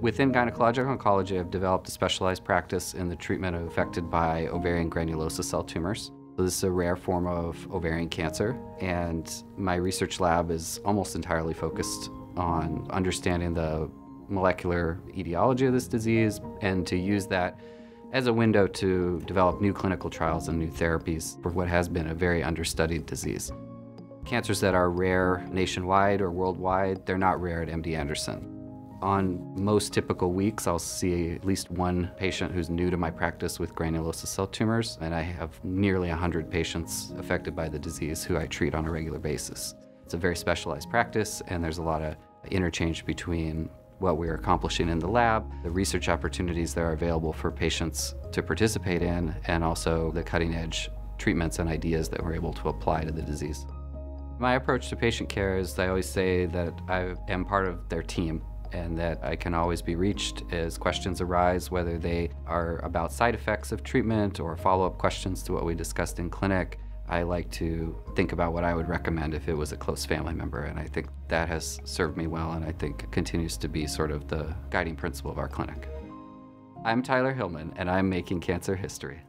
Within gynecologic oncology, I've developed a specialized practice in the treatment affected by ovarian granulosa cell tumors. So this is a rare form of ovarian cancer, and my research lab is almost entirely focused on understanding the molecular etiology of this disease and to use that as a window to develop new clinical trials and new therapies for what has been a very understudied disease. Cancers that are rare nationwide or worldwide, they're not rare at MD Anderson. On most typical weeks, I'll see at least one patient who's new to my practice with granulosa cell tumors, and I have nearly 100 patients affected by the disease who I treat on a regular basis. It's a very specialized practice, and there's a lot of interchange between what we're accomplishing in the lab, the research opportunities that are available for patients to participate in, and also the cutting-edge treatments and ideas that we're able to apply to the disease. My approach to patient care is I always say that I am part of their team and that I can always be reached as questions arise, whether they are about side effects of treatment or follow-up questions to what we discussed in clinic. I like to think about what I would recommend if it was a close family member, and I think that has served me well, and I think continues to be sort of the guiding principle of our clinic. I'm Tyler Hillman, and I'm making cancer history.